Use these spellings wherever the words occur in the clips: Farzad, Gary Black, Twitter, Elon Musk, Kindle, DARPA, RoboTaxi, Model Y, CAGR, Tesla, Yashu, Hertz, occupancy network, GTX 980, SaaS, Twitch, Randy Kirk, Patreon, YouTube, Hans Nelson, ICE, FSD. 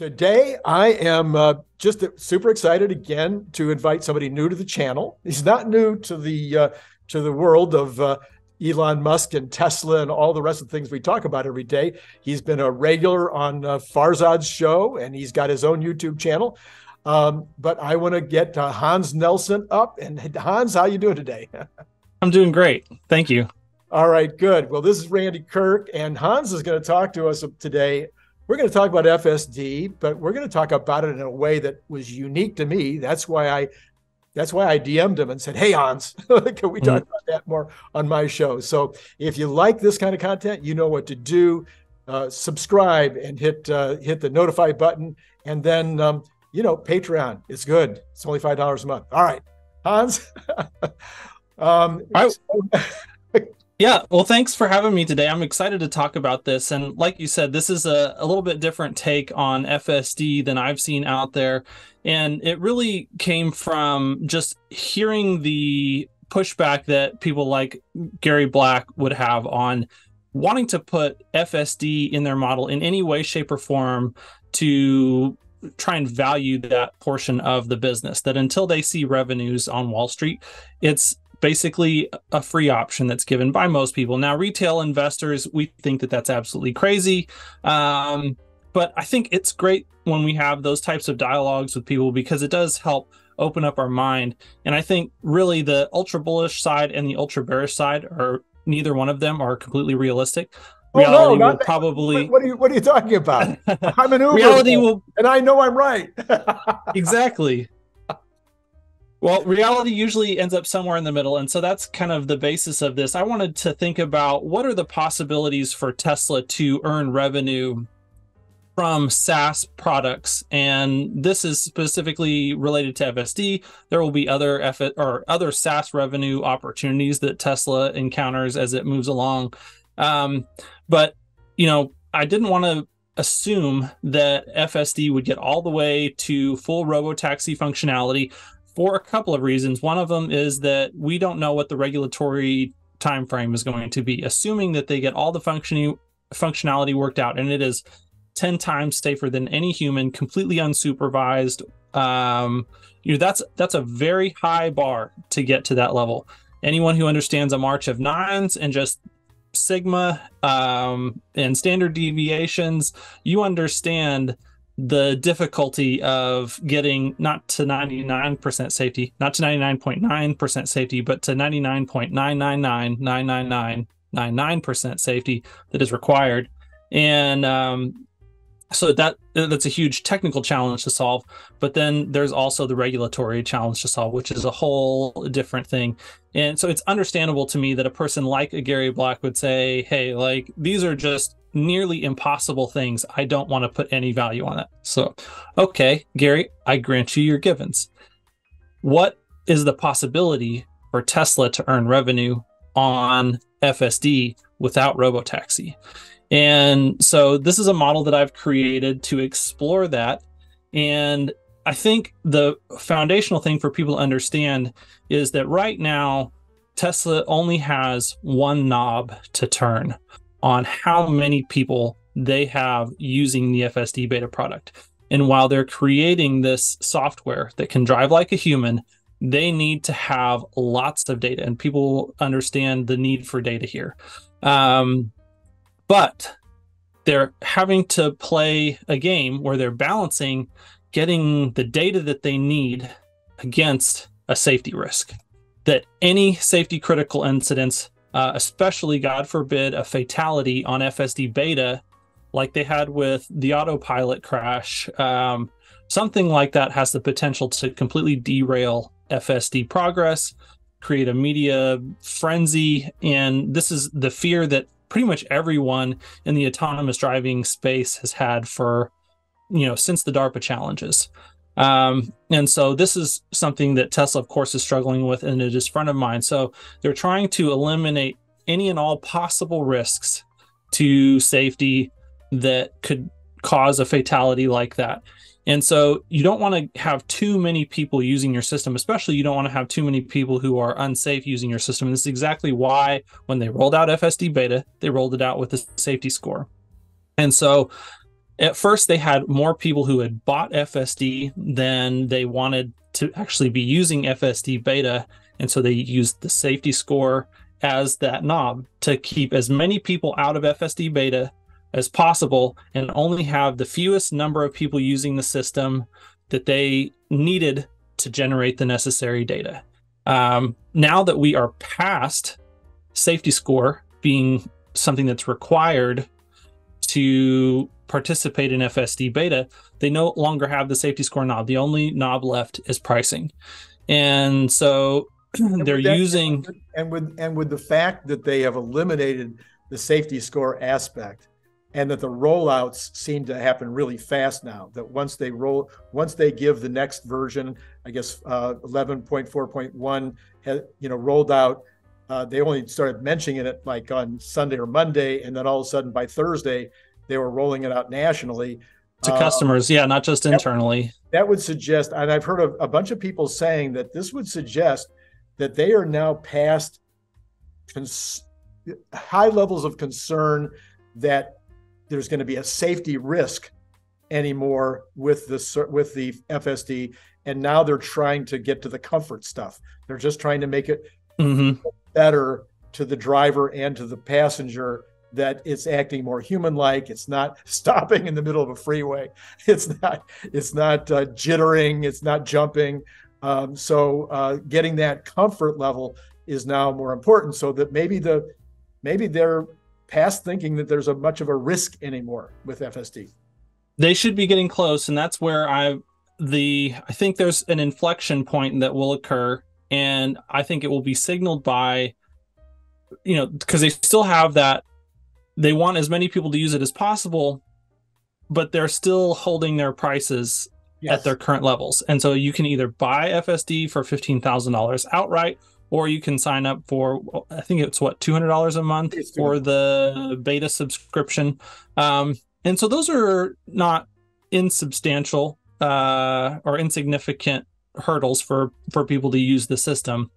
Today, I am just super excited again to invite somebody new to the channel. He's not new to the world of Elon Musk and Tesla and all the rest of the things we talk about every day. He's been a regular on Farzad's show, and he's got his own YouTube channel. But I want to get Hans Nelson up. And Hans, how you doing today? I'm doing great. Thank you. All right, good. Well, this is Randy Kirk, and Hans is going to talk to us today. We're going to talk about FSD, but we're going to talk about it in a way that was unique to me. That's why I DM'd him and said, "Hey, Hans, can we talk about that more on my show?" So if you like this kind of content, you know what to do. Subscribe and hit the notify button, and then Patreon. It's good. It's only $5 a month. All right, Hans. Yeah, well, thanks for having me today. I'm excited to talk about this. And like you said, this is a little bit different take on FSD than I've seen out there. And it really came from just hearing the pushback that people like Gary Black would have on wanting to put FSD in their model in any way, shape, or form to try and value that portion of the business, that until they see revenues on Wall Street, it's basically a free option that's given by most people. Now, retail investors, we think that that's absolutely crazy. But I think it's great when we have those types of dialogues with people, because it does help open up our mind. And I think really the ultra bullish side and the ultra bearish side, are neither one of them are completely realistic. Reality will probably... What are you talking about? I'm an Uber. Reality will... And I know I'm right. Exactly. Well, reality usually ends up somewhere in the middle. And so that's kind of the basis of this. I wanted to think about what are the possibilities for Tesla to earn revenue from SaaS products. And this is specifically related to FSD. There will be other SaaS revenue opportunities that Tesla encounters as it moves along. But, I didn't want to assume that FSD would get all the way to full RoboTaxi functionality, for a couple of reasons. One of them is that we don't know what the regulatory time frame is going to be. Assuming that they get all the functionality worked out, and it is 10 times safer than any human, completely unsupervised, that's a very high bar to get to that level. Anyone who understands a march of nines and just sigma and standard deviations, you understand the difficulty of getting not to 99% safety, not to 99.9% safety, but to 99.99999999% safety that is required. And so that's a huge technical challenge to solve. But then there's also the regulatory challenge to solve, which is a whole different thing. And so it's understandable to me that a person like a Gary Black would say, "Hey, like, these are just nearly impossible things. I don't want to put any value on it." So, okay, Gary, I grant you your givens. What is the possibility for Tesla to earn revenue on FSD without RoboTaxi? And so this is a model that I've created to explore that. And I think the foundational thing for people to understand is that right now, Tesla only has one knob to turn on how many people they have using the FSD beta product. And while they're creating this software that can drive like a human, they need to have lots of data, and people understand the need for data here. But they're having to play a game where they're balancing getting the data that they need against a safety risk, that any safety critical incidents, especially, God forbid, a fatality on FSD beta, like they had with the autopilot crash, something like that has the potential to completely derail FSD progress, create a media frenzy. And this is the fear that pretty much everyone in the autonomous driving space has had for, since the DARPA challenges. And so this is something that Tesla, of course, is struggling with, and it is front of mind. So they're trying to eliminate any and all possible risks to safety that could cause a fatality like that. And so you don't want to have too many people using your system, especially you don't want to have too many people who are unsafe using your system. And this is exactly why when they rolled out FSD beta, they rolled it out with a safety score. And so At first, they had more people who had bought FSD than they wanted to actually be using FSD beta. And so they used the safety score as that knob to keep as many people out of FSD beta as possible and only have the fewest number of people using the system that they needed to generate the necessary data. Now that we are past safety score being something that's required to participate in FSD beta, they no longer have the safety score knob. The only knob left is pricing. And so they're using... And with the fact that they have eliminated the safety score aspect and that the rollouts seem to happen really fast now, that once they give the next version, I guess 11.4.1, rolled out, they only started mentioning it like on Sunday or Monday, and then all of a sudden by Thursday, they were rolling it out nationally. To customers, yeah, not just internally. That would suggest, and I've heard of a bunch of people saying that this would suggest that they are now past high levels of concern that there's going to be a safety risk anymore with the FSD, and now they're trying to get to the comfort stuff. They're just trying to make it better to the driver and to the passenger, that it's acting more human-like. It's not stopping in the middle of a freeway. It's not jittering. It's not jumping. So getting that comfort level is now more important. So that maybe they're past thinking that there's much of a risk anymore with FSD. They should be getting close, and that's where I think there's an inflection point that will occur, and I think it will be signaled by, because they still have that. They want as many people to use it as possible, but they're still holding their prices at their current levels. And so you can either buy FSD for $15,000 outright, or you can sign up for, I think it's $200 a month for the beta subscription. And so those are not insubstantial or insignificant hurdles for people to use the system.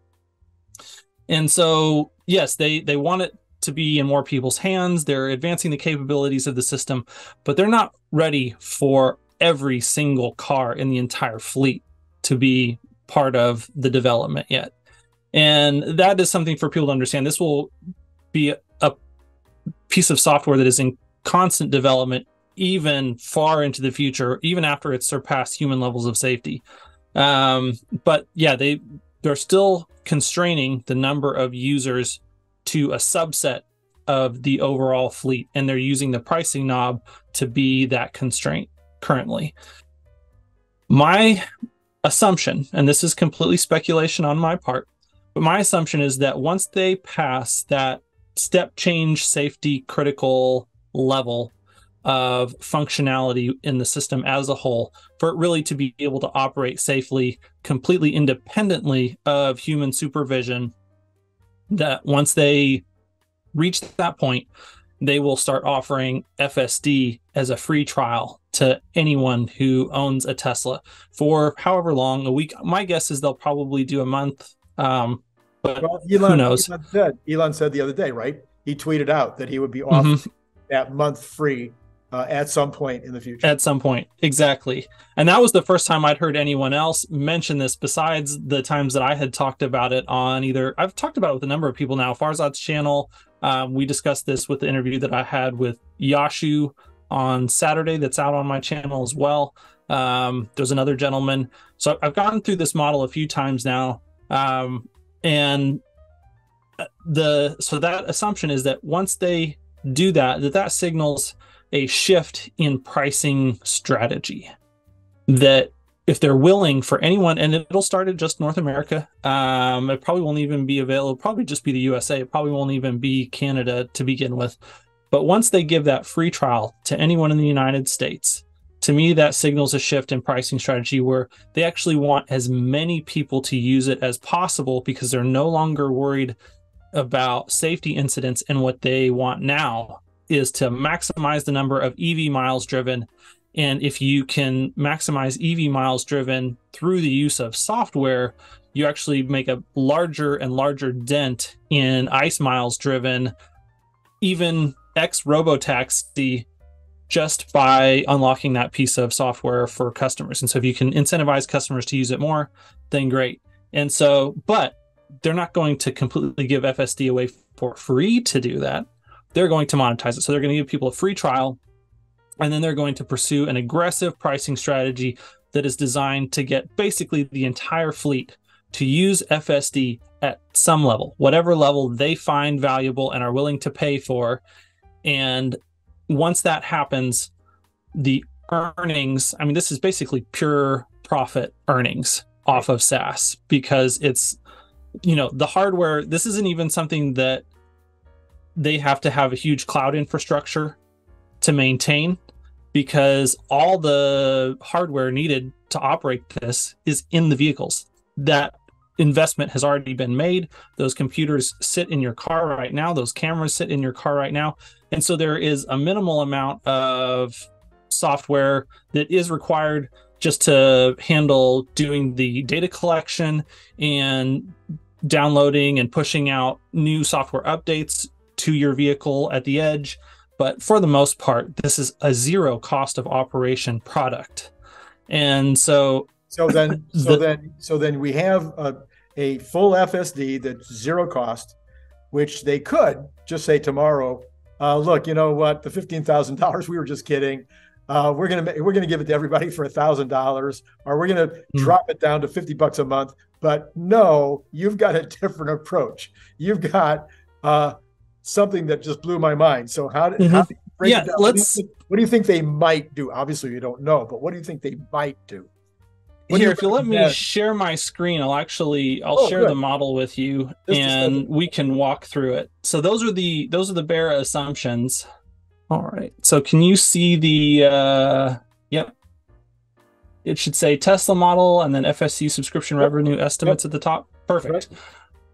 And so, yes, they want it to be in more people's hands. They're advancing the capabilities of the system, but they're not ready for every single car in the entire fleet to be part of the development yet. And that is something for people to understand. This will be a piece of software that is in constant development, even far into the future, even after it's surpassed human levels of safety. But yeah, they're still constraining the number of users to a subset of the overall fleet, and they're using the pricing knob to be that constraint currently. My assumption, and this is completely speculation on my part, but my assumption is that once they pass that step change safety critical level of functionality in the system as a whole, for it really to be able to operate safely, completely independently of human supervision, that once they reach that point, they will start offering FSD as a free trial to anyone who owns a Tesla for however long, a week. My guess is they'll probably do a month, but who knows? Elon said the other day, right? He tweeted out that he would be offering that month free at some point in the future. At some point, exactly. And that was the first time I'd heard anyone else mention this besides the times that I had talked about it on either. I've talked about it with a number of people now. Farzad's channel, we discussed this with the interview that I had with Yashu on Saturday that's out on my channel as well. There's another gentleman. So I've gone through this model a few times now. So that assumption is that once they do that signals a shift in pricing strategy, that if they're willing for anyone, and it'll start at just North America, it probably won't even be available, probably just be the USA, it probably won't even be Canada to begin with. But once they give that free trial to anyone in the United States, to me, that signals a shift in pricing strategy where they actually want as many people to use it as possible because they're no longer worried about safety incidents. And what they want now is to maximize the number of EV miles driven. And if you can maximize EV miles driven through the use of software, you actually make a larger and larger dent in ICE miles driven. Even ex-RoboTaxi just by unlocking that piece of software for customers. And so if you can incentivize customers to use it more, then great. And so, but they're not going to completely give FSD away for free to do that. They're going to monetize it. So they're going to give people a free trial, and then they're going to pursue an aggressive pricing strategy that is designed to get basically the entire fleet to use FSD at some level, whatever level they find valuable and are willing to pay for. And once that happens, the earnings, I mean, this is basically pure profit earnings off of SaaS, because it's, you know, the hardware, this isn't even something that they have to have a huge cloud infrastructure to maintain, because all the hardware needed to operate this is in the vehicles. That investment has already been made. Those computers sit in your car right now. Those cameras sit in your car right now. And so there is a minimal amount of software that is required just to handle doing the data collection and downloading and pushing out new software updates to your vehicle at the edge. But for the most part, this is a zero cost of operation product. And so So then we have a full FSD that's zero cost, which they could just say tomorrow, look, you know what, the $15,000, we were just kidding. We're gonna give it to everybody for $1,000, or we're gonna drop it down to $50 a month. But no, you've got a different approach. You've got something that just blew my mind. So how do you break it down? What do you think they might do? Obviously, you don't know, but what do you think they might do? Here, if you let me share my screen, I'll share the model with you, and we can walk through it. So those are the bare assumptions. All right. So can you see the? Yep. It should say Tesla model and then FSD subscription revenue estimates at the top. Perfect. Right.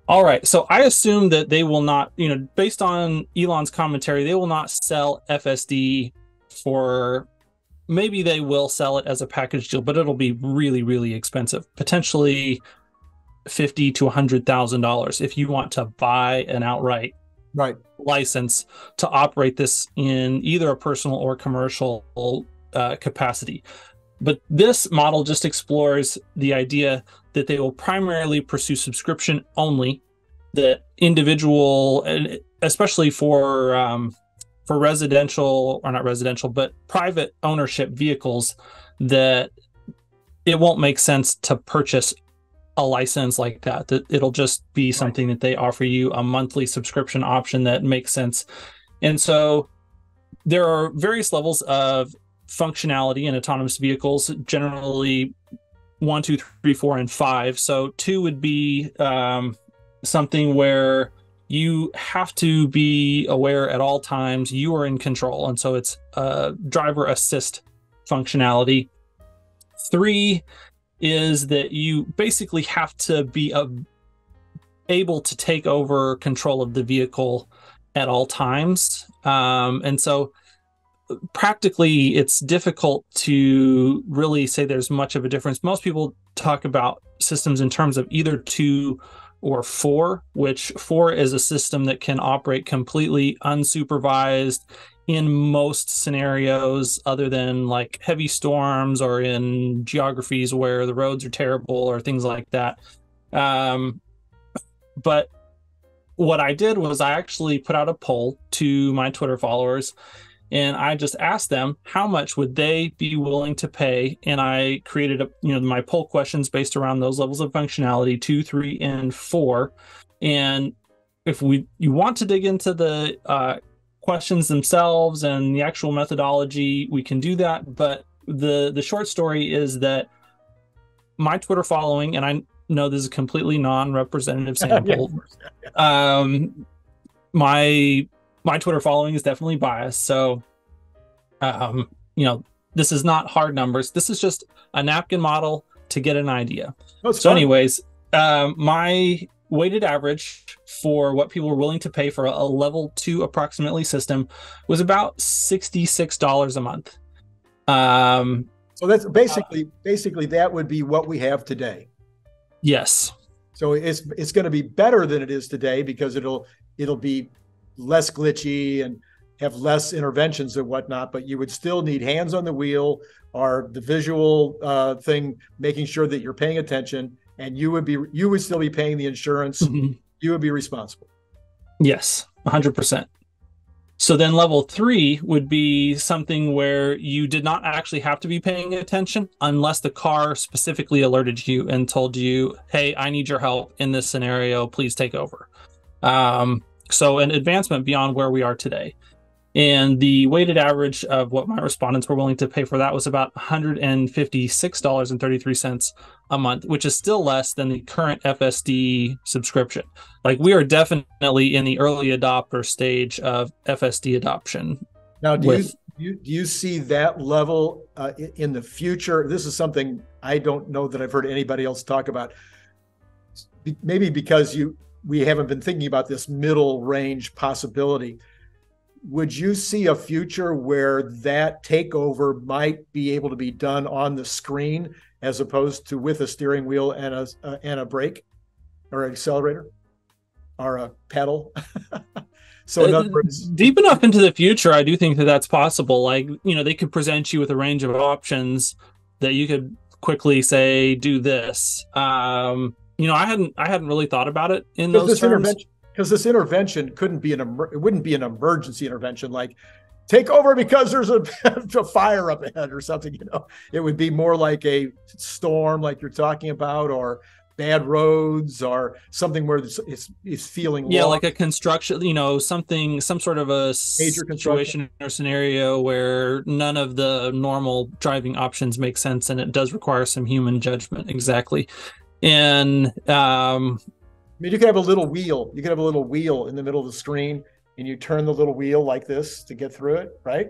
All right. So I assume that they will not, you know, based on Elon's commentary, they will not sell FSD for. Maybe they will sell it as a package deal, but it'll be really, really expensive, potentially $50,000 to $100,000 if you want to buy an outright license to operate this in either a personal or commercial capacity. But this model just explores the idea that they will primarily pursue subscription only, that individual, especially for residential, or not residential, but private ownership vehicles, that it won't make sense to purchase a license like that. That it'll just be something that they offer you, a monthly subscription option that makes sense. And so there are various levels of functionality in autonomous vehicles, generally 1, 2, 3, 4, and 5. So 2 would be something where you have to be aware at all times you are in control. And so it's driver assist functionality. 3 is that you basically have to be able to take over control of the vehicle at all times. And so practically it's difficult to really say there's much of a difference. Most people talk about systems in terms of either 2 or 4, which 4 is a system that can operate completely unsupervised in most scenarios other than like heavy storms or in geographies where the roads are terrible or things like that. But what I did was I actually put out a poll to my Twitter followers, and I just asked them how much would they be willing to pay, and I created my poll questions based around those levels of functionality, 2, 3, and 4. And if you want to dig into the questions themselves and the actual methodology, we can do that. But the short story is that my Twitter following, and I know this is a completely non-representative sample, my Twitter following is definitely biased. So, this is not hard numbers. This is just a napkin model to get an idea. So anyways, my weighted average for what people were willing to pay for a level 2 approximately system was about $66 a month. So that's basically that would be what we have today. Yes. So it's going to be better than it is today because it'll be less glitchy, and have less interventions and whatnot, but you would still need hands on the wheel or the visual thing, making sure that you're paying attention, and you would still be paying the insurance. Mm-hmm. You would be responsible. Yes, 100%. So then level 3 would be something where you did not actually have to be paying attention unless the car specifically alerted you and told you, hey, I need your help in this scenario, please take over. So an advancement beyond where we are today. And the weighted average of what my respondents were willing to pay for that was about $156.33 a month, which is still less than the current FSD subscription. Like, we are definitely in the early adopter stage of FSD adoption. Now, do you see that level in the future? This is something I don't know that I've heard anybody else talk about. Maybe because we haven't been thinking about this middle range possibility. Would you see a future where that takeover might be able to be done on the screen as opposed to with a steering wheel and a brake or an accelerator or a pedal? So in other words, deep enough into the future, I do think that that's possible. Like, you know, they could present you with a range of options that you could quickly say, do this. You know, I hadn't really thought about it in those terms. Because this intervention wouldn't be an emergency intervention like take over because there's a fire up ahead or something. You know, it would be more like a storm, like you're talking about, or bad roads, or something where it's feeling like a construction. You know, some sort of a major situation or scenario where none of the normal driving options make sense, and it does require some human judgment. Exactly, and I mean, you could have a little wheel. You could have a little wheel in the middle of the screen, and you turn the little wheel like this to get through it, right?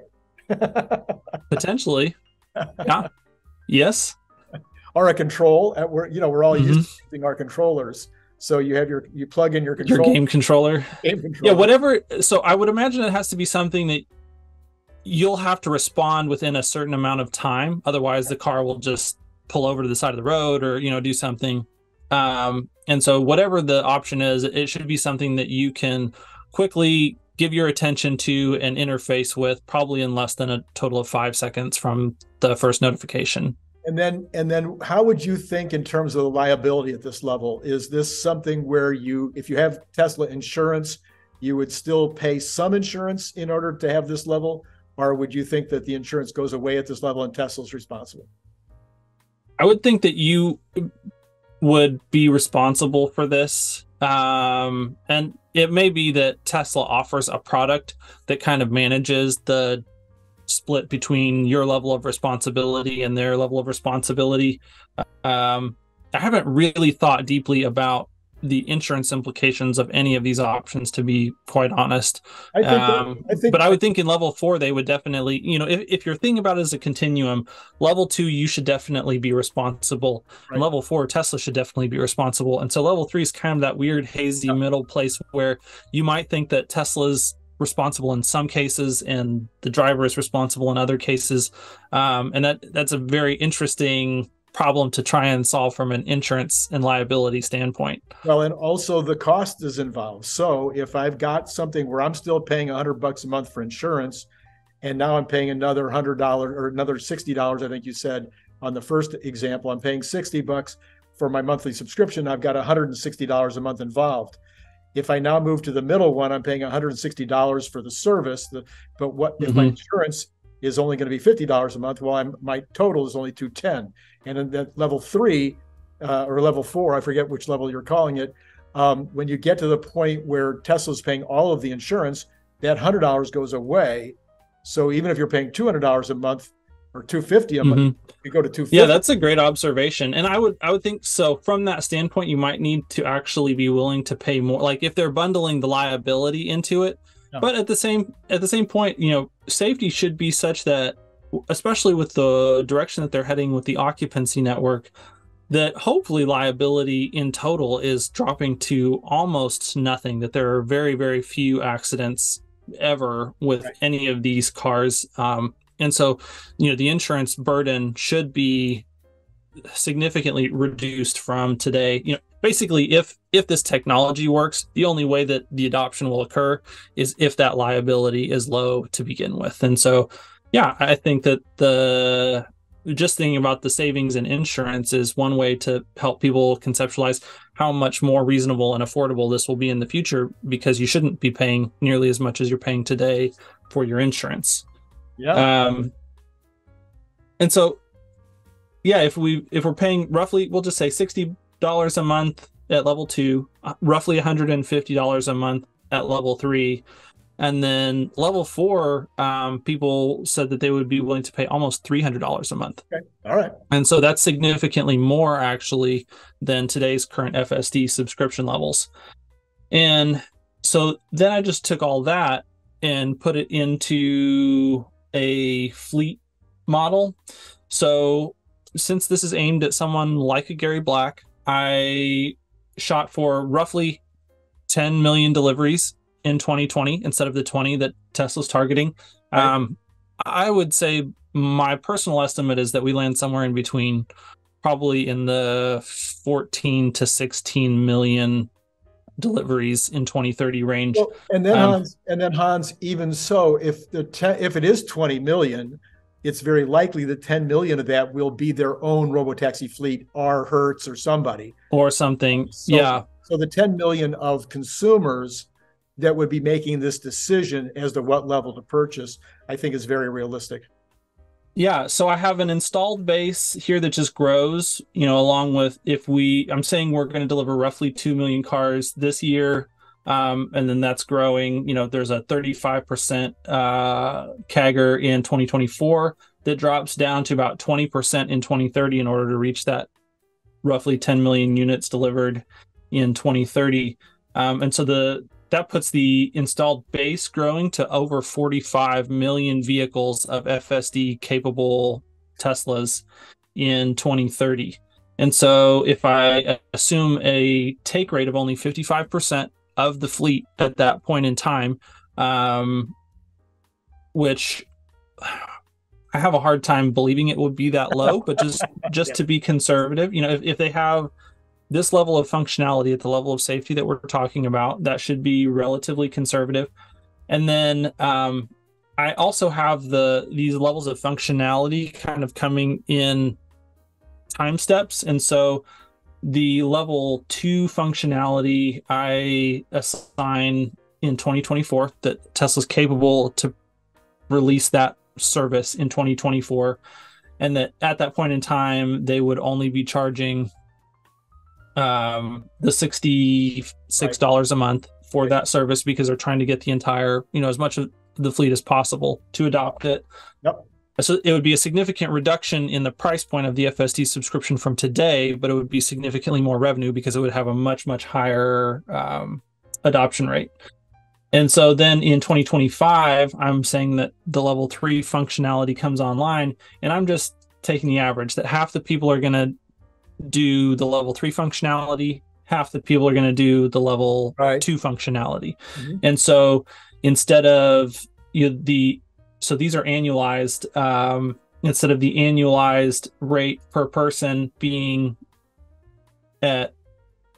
Potentially. Yeah. Yes. Or a control. We're all using our controllers. So you have you plug in your controller. Your game controller. Yeah, whatever. So I would imagine it has to be something that you'll have to respond within a certain amount of time. Otherwise, the car will just pull over to the side of the road or, you know, do something. And so whatever the option is, it should be something that you can quickly give your attention to and interface with, probably in less than a total of 5 seconds from the first notification. And then how would you think in terms of the liability at this level? Is this something where if you have Tesla insurance, you would still pay some insurance in order to have this level? Or would you think that the insurance goes away at this level and Tesla's responsible? I would think that you would be responsible for this. And it may be that Tesla offers a product that kind of manages the split between your level of responsibility and their level of responsibility. I haven't really thought deeply about the insurance implications of any of these options, to be quite honest. But I would think in level 4, they would definitely, you know, if you're thinking about it as a continuum, level 2, you should definitely be responsible. Right. And level 4, Tesla should definitely be responsible. And so level 3 is kind of that weird hazy middle place where you might think that Tesla's responsible in some cases and the driver is responsible in other cases. And that's a very interesting problem to try and solve from an insurance and liability standpoint. Well, and also the cost is involved. So if I've got something where I'm still paying $100 a month for insurance, and now I'm paying another $100 or another $60, I think you said on the first example, I'm paying $60 for my monthly subscription. I've got $160 a month involved. If I now move to the middle one, I'm paying $160 for the service. But what if my insurance is only going to be $50 a month, while my total is only $210. And in that level 3 or level 4, I forget which level you're calling it, when you get to the point where Tesla's paying all of the insurance, that $100 goes away. So even if you're paying $200 a month or $250 a month, you go to $250. Yeah, that's a great observation. And I would think so. From that standpoint, you might need to actually be willing to pay more. Like if they're bundling the liability into it. But at the same point, you know, safety should be such that, especially with the direction that they're heading with the occupancy network, that hopefully liability in total is dropping to almost nothing, that there are very, very few accidents ever with any of these cars. And so, you know, the insurance burden should be significantly reduced from today. You know, basically, if this technology works, the only way that the adoption will occur is if that liability is low to begin with. And so, yeah, I think that the just thinking about the savings in insurance is one way to help people conceptualize how much more reasonable and affordable this will be in the future, because you shouldn't be paying nearly as much as you're paying today for your insurance. Yeah. And so, yeah, if we're paying roughly, we'll just say $60 a month at level 2, roughly $150 a month at level 3. And then level 4, people said that they would be willing to pay almost $300 a month. Okay. All right. And so that's significantly more actually than today's current FSD subscription levels. And so then I just took all that and put it into a fleet model. So since this is aimed at someone like a Gary Black, I shot for roughly 10 million deliveries in 2020 instead of the 20 that Tesla's targeting. Right. I would say my personal estimate is that we land somewhere in between, probably in the 14 to 16 million deliveries in 2030 range. Well, and then Hans, even so, if it is 20 million, it's very likely that 10 million of that will be their own robotaxi fleet, or Hertz, or somebody, or something. So, yeah. So the 10 million of consumers that would be making this decision as to what level to purchase, I think is very realistic. Yeah, so I have an installed base here that just grows, you know, along with I'm saying we're going to deliver roughly 2 million cars this year, and then that's growing. You know, there's a 35% CAGR in 2024 that drops down to about 20% in 2030 in order to reach that roughly 10 million units delivered in 2030. And so that puts the installed base growing to over 45 million vehicles of FSD-capable Teslas in 2030. And so if I assume a take rate of only 55% of the fleet at that point in time, which I have a hard time believing it would be that low, but just to be conservative, you know, if they have this level of functionality at the level of safety that we're talking about, that should be relatively conservative. And then I also have these levels of functionality kind of coming in time steps. And so the level 2 functionality I assign in 2024, that Tesla's capable to release that service in 2024. And that at that point in time, they would only be charging the $66 a month for that service, because they're trying to get the entire, you know, as much of the fleet as possible to adopt it. Yep. So it would be a significant reduction in the price point of the FSD subscription from today, but it would be significantly more revenue because it would have a much, much higher adoption rate. And so then in 2025, I'm saying that the level 3 functionality comes online, and I'm just taking the average that half the people are going to do the level 3 functionality, half the people are going to do the level 2 functionality. Mm-hmm. And so instead of so these are annualized, instead of the annualized rate per person being at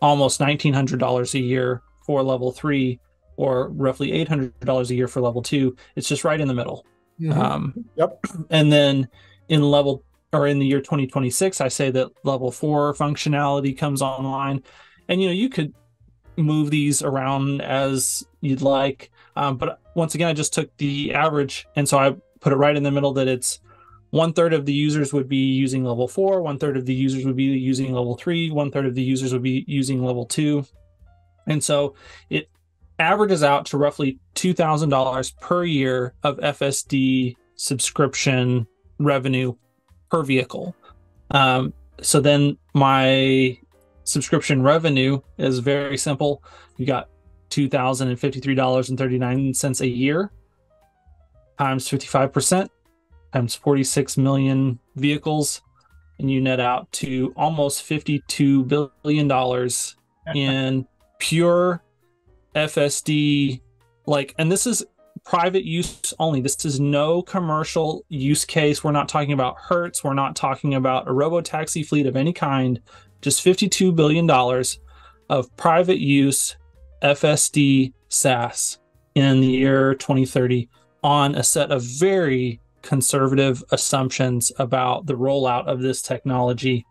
almost $1,900 a year for level 3, or roughly $800 a year for level 2, it's just right in the middle. Mm-hmm. And then in level or in the year 2026, I say that level 4 functionality comes online, and, you know, you could move these around as you'd like. But once again, I just took the average. And so I put it right in the middle, that it's 1/3 of the users would be using level 4, 1/3 of the users would be using level 3, 1/3 of the users would be using level 2. And so it averages out to roughly $2,000 per year of FSD subscription revenue per vehicle. So then my subscription revenue is very simple. You got $2,053.39 a year times 55% times 46 million vehicles, and you net out to almost $52 billion in pure FSD. And this is private use only. This is no commercial use case. We're not talking about Hertz. We're not talking about a robo taxi fleet of any kind. Just $52 billion of private use FSD SaaS in the year 2030 on a set of very conservative assumptions about the rollout of this technology.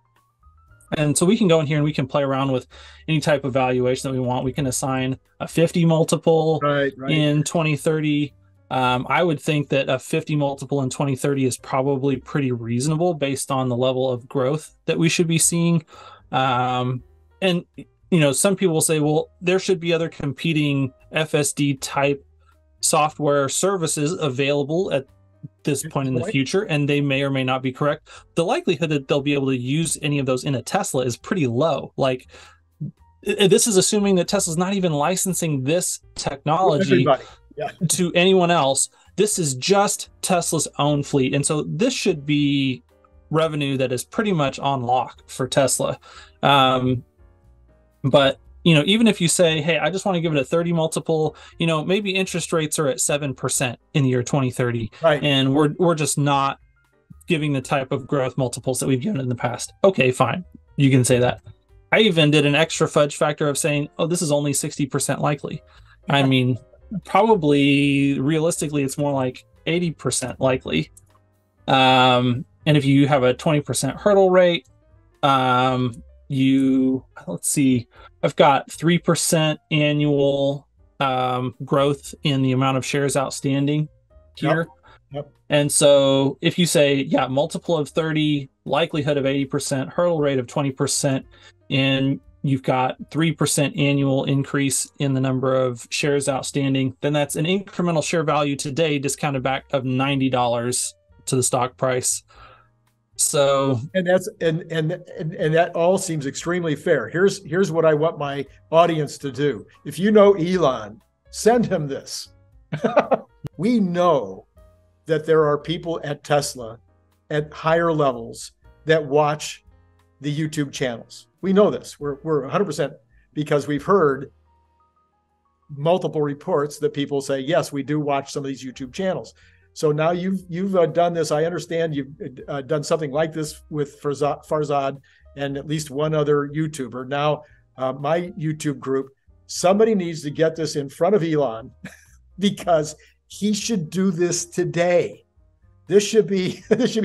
And so we can go in here and we can play around with any type of valuation that we want. We can assign a 50 multiple in 2030. I would think that a 50 multiple in 2030 is probably pretty reasonable based on the level of growth that we should be seeing. And, you know, some people will say, well, there should be other competing FSD type software services available at this point in the future, and they may or may not be correct. The likelihood that they'll be able to use any of those in a Tesla is pretty low. Like, this is assuming that Tesla's not even licensing this technology to anyone else. This is just Tesla's own fleet. And so this should be revenue that is pretty much on lock for Tesla. But, you know, even if you say, hey, I just want to give it a 30 multiple, you know, maybe interest rates are at 7% in the year 2030. Right. And we're just not giving the type of growth multiples that we've given in the past. Okay, fine. You can say that. I even did an extra fudge factor of saying, oh, this is only 60% likely. I mean, probably realistically, it's more like 80% likely. And if you have a 20% hurdle rate, let's see, I've got 3% annual growth in the amount of shares outstanding here. Yep. And so if you say, yeah, multiple of 30, likelihood of 80%, hurdle rate of 20%, and you've got 3% annual increase in the number of shares outstanding, then that's an incremental share value today discounted back of $90 to the stock price. So and that all seems extremely fair. Here's what I want my audience to do. If you know Elon, send him this. We know that there are people at Tesla at higher levels that watch the YouTube channels. We know this. We're 100% because we've heard multiple reports that people say, yes, we do watch some of these YouTube channels. So now you've done this. I understand you've done something like this with Farzad and at least one other YouTuber. Now, my YouTube group, somebody needs to get this in front of Elon because he should do this today. This should be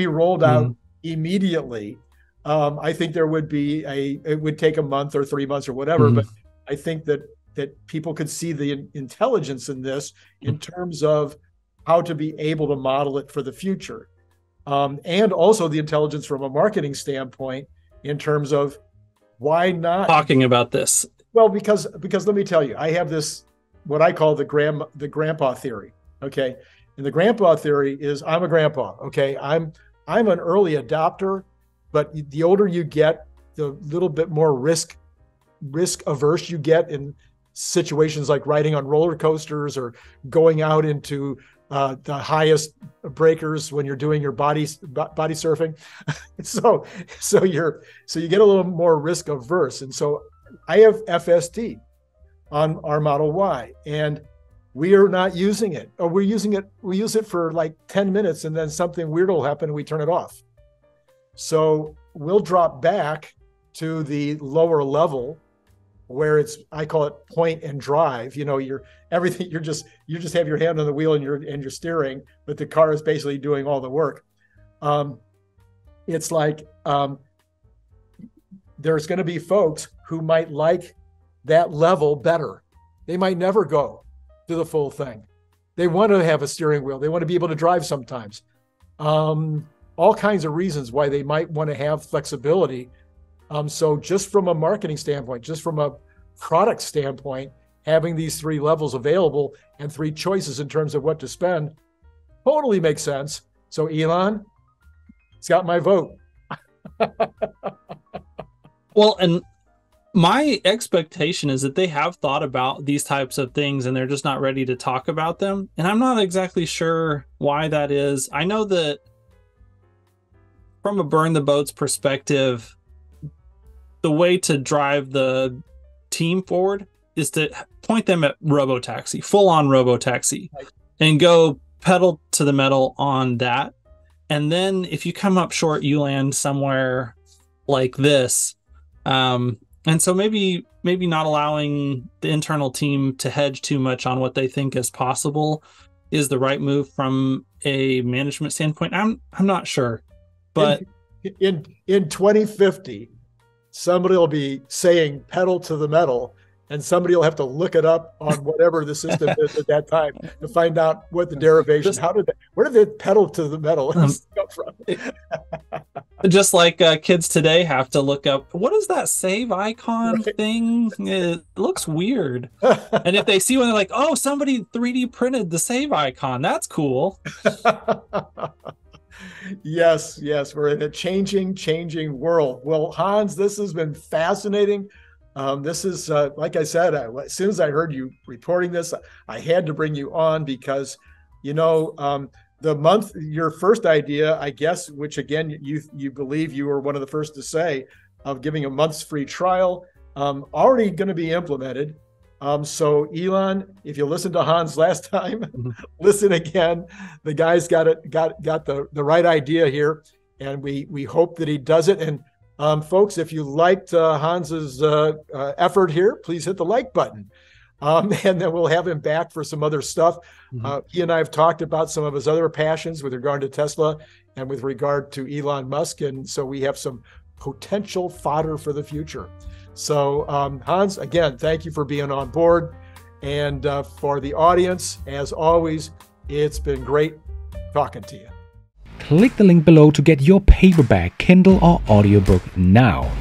rolled out immediately. I think there would be it would take a month or 3 months or whatever, but I think that people could see the intelligence in this in terms of how to be able to model it for the future. And also the intelligence from a marketing standpoint in terms of why not talking about this. Well, because let me tell you, I have this, what I call the grandpa theory. Okay. And the grandpa theory is I'm a grandpa. Okay. I'm an early adopter, but the older you get, the little bit more risk averse you get in situations like riding on roller coasters or going out into the highest breakers when you're doing your body surfing. so you get a little more risk averse. And so I have FSD on our Model Y and we are not using it, or we're using it. We use it for like 10 minutes and then something weird will happen and we turn it off. So we'll drop back to the lower level where it's, I call it point and drive. You know, you just have your hand on the wheel and you're steering, but the car is basically doing all the work. It's like there's going to be folks who might like that level better. They might never go to the full thing. They want to have a steering wheel. They want to be able to drive sometimes. All kinds of reasons why they might want to have flexibility. So just from a marketing standpoint, just from a product standpoint, having these three levels available and three choices in terms of what to spend totally makes sense. So Elon, it's got my vote. Well, and my expectation is that they have thought about these types of things and they're just not ready to talk about them. And I'm not exactly sure why that is. I know that from a burn the boats perspective, the way to drive the team forward is to point them at RoboTaxi, full-on RoboTaxi, and go pedal to the metal on that. And then if you come up short, you land somewhere like this. And so maybe maybe not allowing the internal team to hedge too much on what they think is possible is the right move from a management standpoint. I'm not sure, but in 2050, somebody will be saying pedal to the metal, and somebody will have to look it up on whatever the system is at that time to find out what the derivation, where did the pedal to the metal come from? Just like kids today have to look up, what is that save icon thing? It looks weird. And if they see one, they're like, oh, somebody 3D printed the save icon. That's cool. Yes, yes. We're in a changing world. Well, Hans, this has been fascinating. This is, like I said, as soon as I heard you reporting this, I had to bring you on because, you know, your first idea, I guess, which again, you believe you were one of the first to say, of giving a month's free trial, already going to be implemented. So Elon, if you listened to Hans last time, listen again. The guy's got the right idea here, and we hope that he does it. And folks, if you liked Hans's effort here, please hit the like button. And then we'll have him back for some other stuff. He and I have talked about some of his other passions with regard to Tesla and with regard to Elon Musk. And so we have some potential fodder for the future. So Hans, again, thank you for being on board. And for the audience, as always, it's been great talking to you. Click the link below to get your paperback, Kindle or audiobook now.